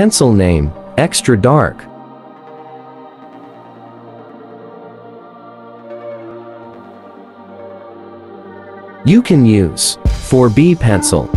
Pencil name, Extra Dark. You can use 4B pencil,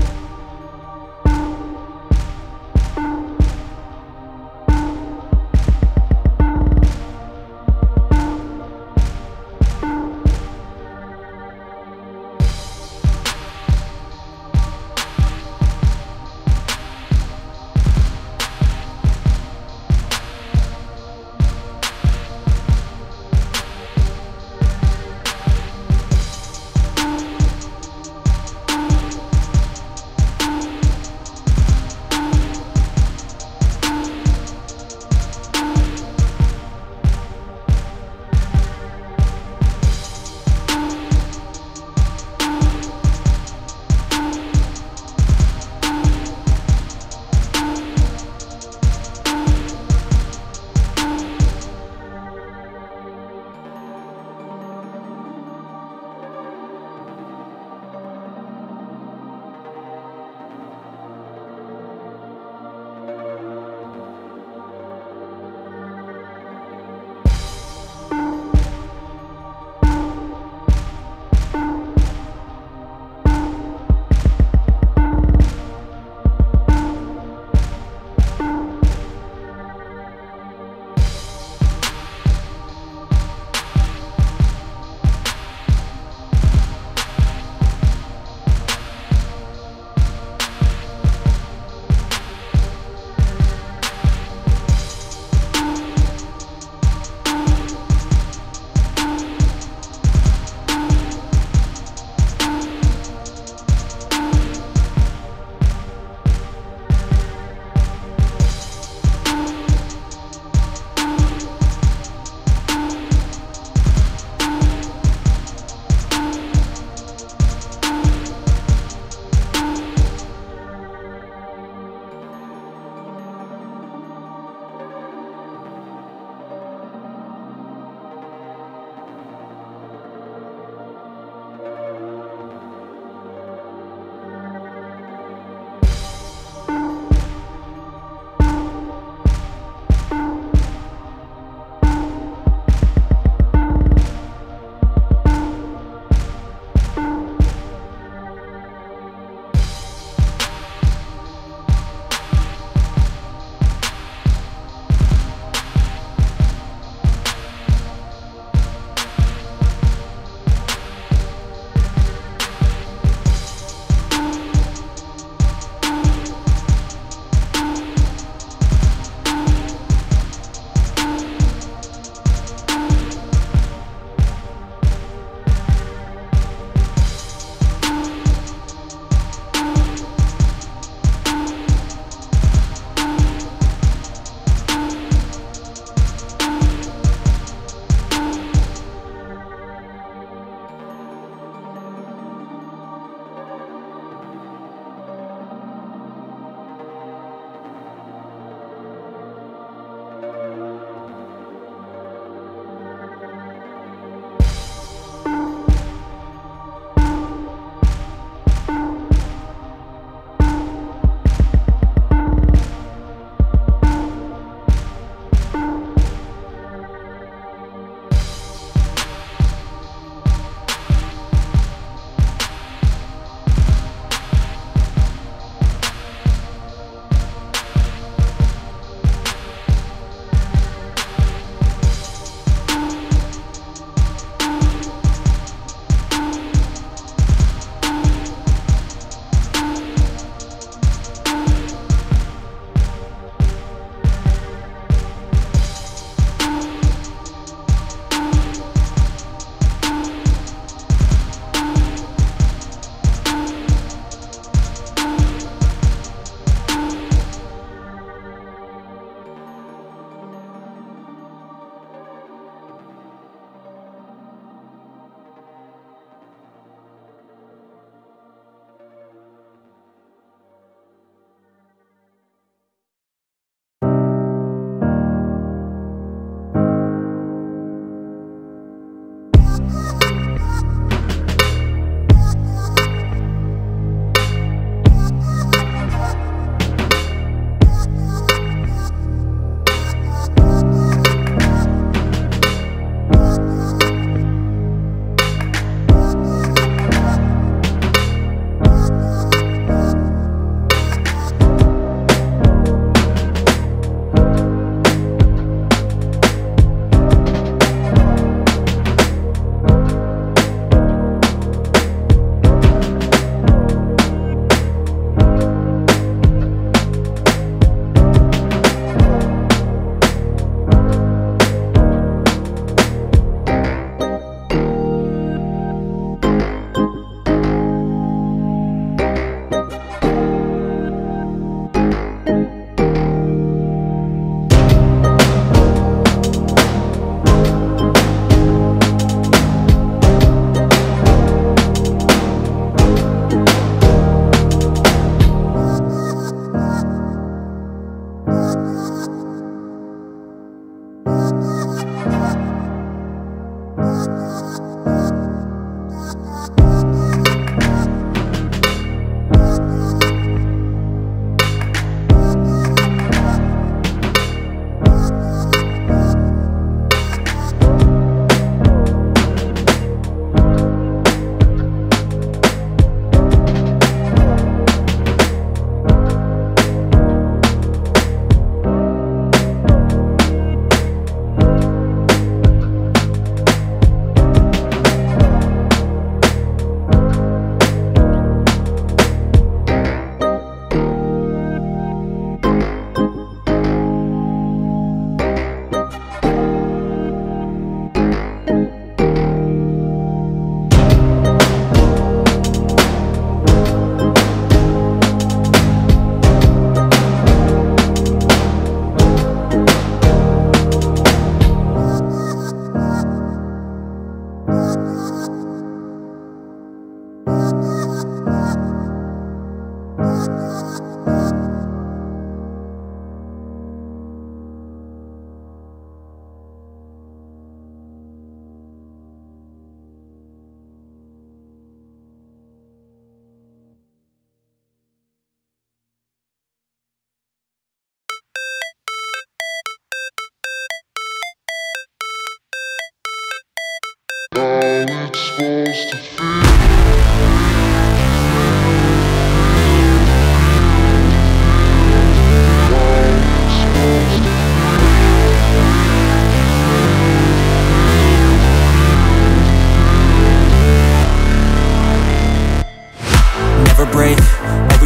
it's supposed to feel.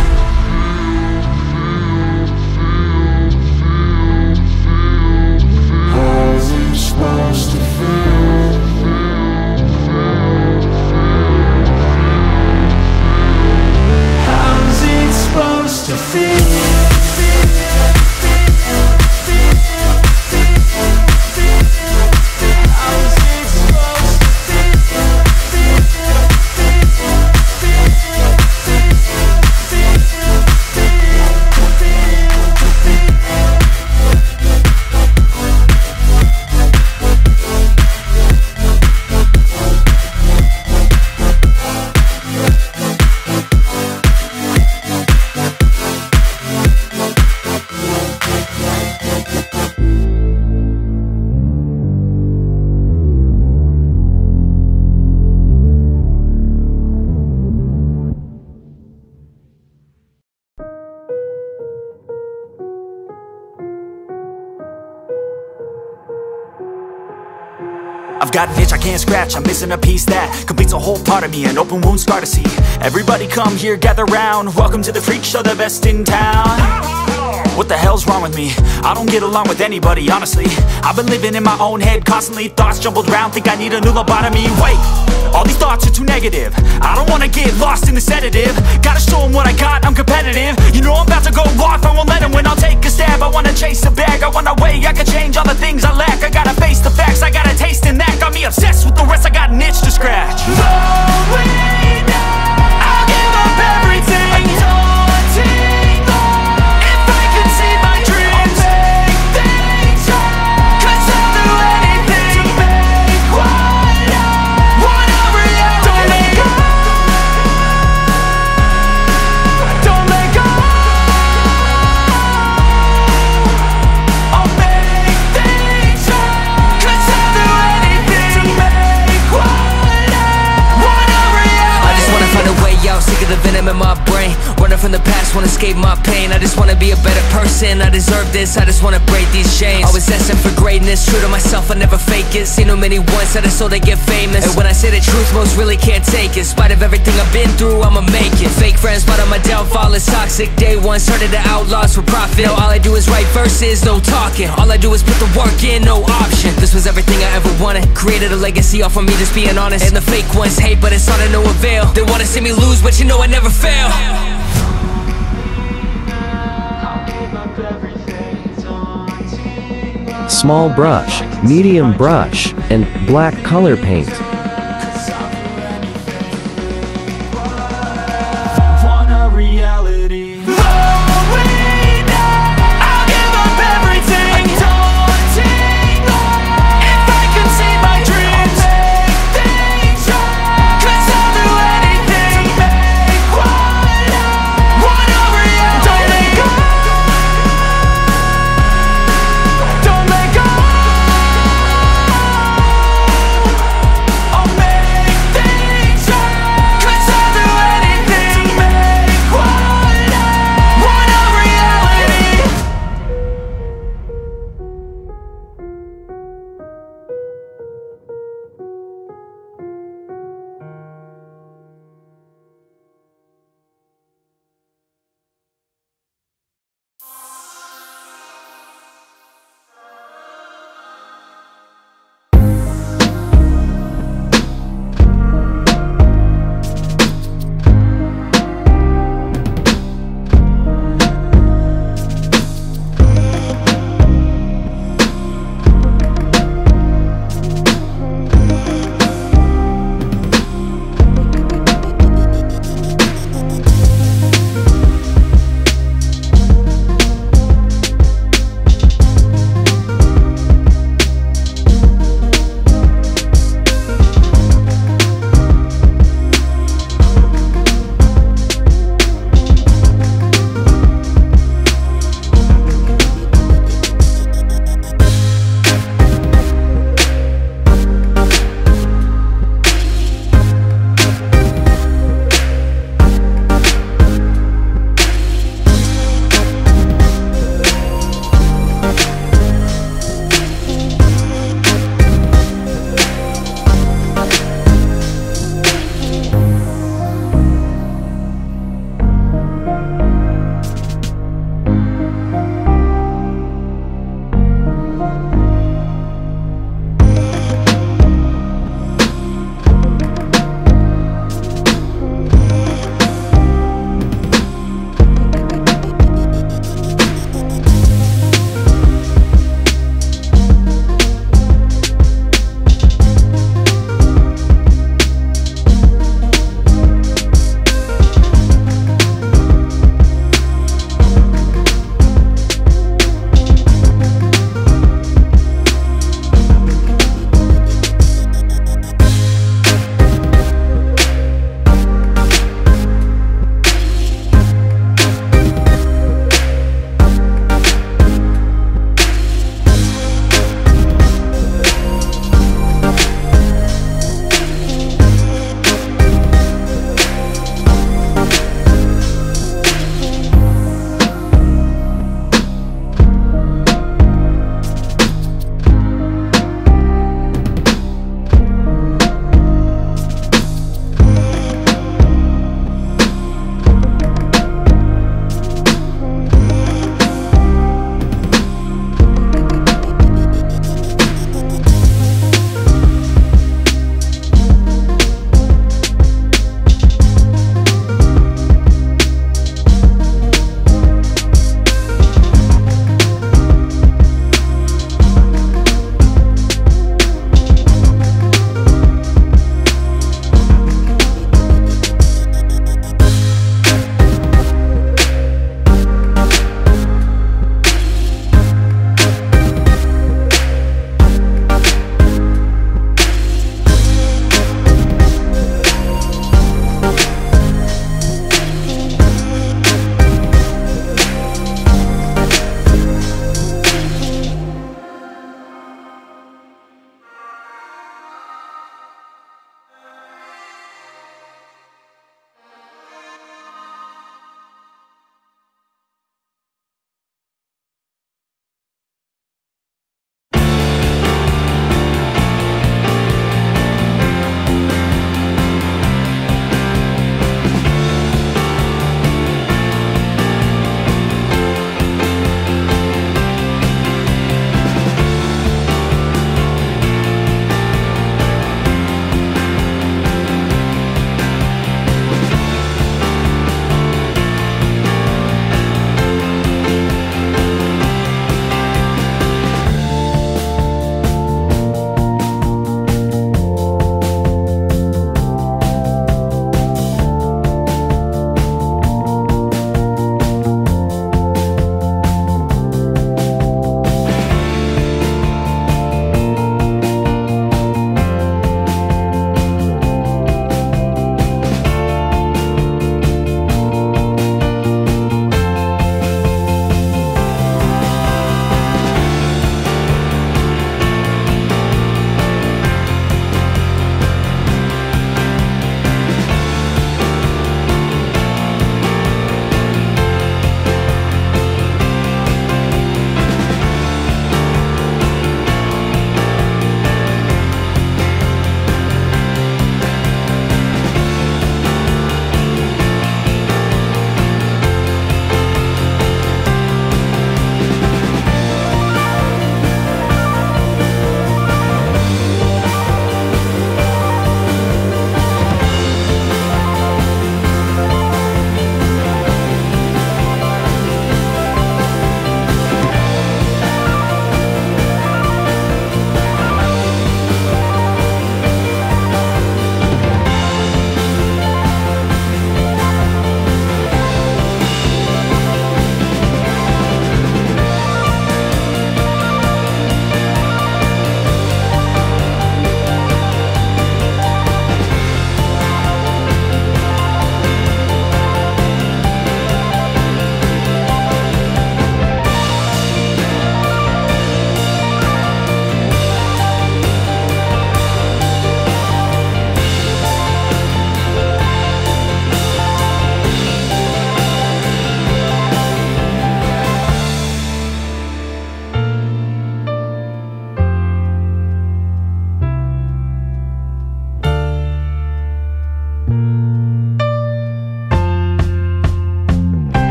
How's it supposed to feel? How's it supposed to feel? I've got an itch I can't scratch, I'm missing a piece that completes a whole part of me, an open wound scar to see. Everybody come here, gather round, welcome to the freak show, the best in town. What the hell's wrong with me? I don't get along with anybody, honestly. I've been living in my own head constantly, thoughts jumbled round, think I need a new lobotomy. Wait, all these thoughts are too negative, I don't wanna get lost in the sedative. Gotta show them what I got, I'm competitive. You know I'm about to go off, I won't let them win, I'll take a stab. I wanna chase a bag, I wanna weigh, I can change all the things I lack. I gotta face the facts, I got a taste in that. Got me obsessed with the rest, I got an itch to scratch. No way, no. I'll give up everything. In my brain, running from the past, won't escape my pain. I just wanna be a better person, I deserve this, I just wanna break these chains. Always asking for greatness, true to myself, I never fake it. Seen too many once, I just so they get famous. And when I say the truth, most really can't take it. In spite of everything I've been through, I'ma make it. Fake friends, but on my downfall is toxic. Day one, started to outlaws for profit. Now all I do is write verses, no talking. All I do is put the work in, no option. This was everything I ever wanted, created a legacy off of me just being honest. And the fake ones hate, but it's all to no avail. They wanna see me lose, but you know I never fail. Small brush, medium brush, and black color paint. Want a reality.